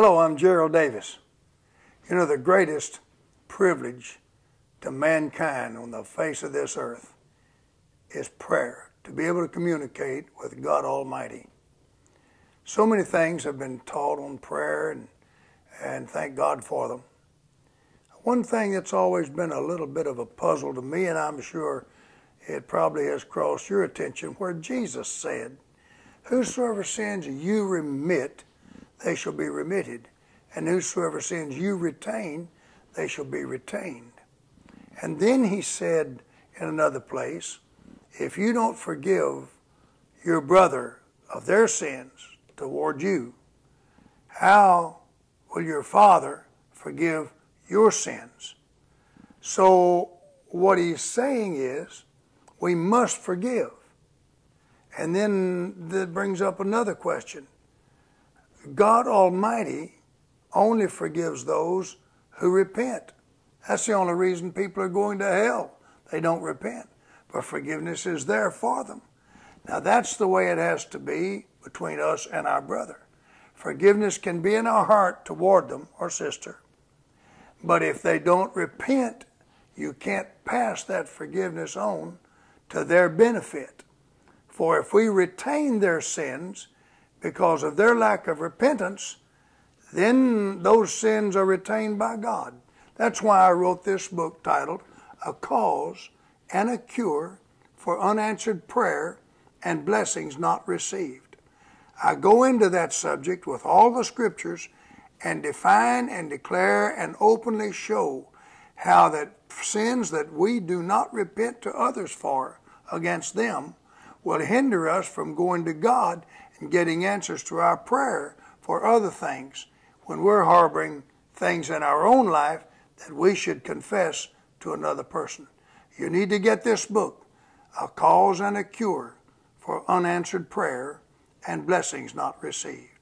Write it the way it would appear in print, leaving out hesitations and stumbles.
Hello, I'm Gerald Davis. You know, the greatest privilege to mankind on the face of this earth is prayer, to be able to communicate with God Almighty. So many things have been taught on prayer, and thank God for them. One thing that's always been a little bit of a puzzle to me, and I'm sure it probably has crossed your attention, where Jesus said, "Whosoever sins you remit, they shall be remitted, and whosoever sins you retain, they shall be retained." And then he said in another place, "If you don't forgive your brother of their sins toward you, how will your Father forgive your sins?" So what he's saying is, we must forgive. And then that brings up another question. God Almighty only forgives those who repent. That's the only reason people are going to hell. They don't repent. But forgiveness is there for them. Now that's the way it has to be between us and our brother. Forgiveness can be in our heart toward them or sister. But if they don't repent, you can't pass that forgiveness on to their benefit. For if we retain their sins because of their lack of repentance, then those sins are retained by God. That's why I wrote this book titled A Cause and a Cure for Unanswered Prayer and Blessings Not Received. I go into that subject with all the scriptures and define and declare and openly show how that sins that we do not repent to others for against them will hinder us from going to God and getting answers to our prayer for other things when we're harboring things in our own life that we should confess to another person. You need to get this book, A Cause and a Cure for Unanswered Prayer and Blessings Not Received.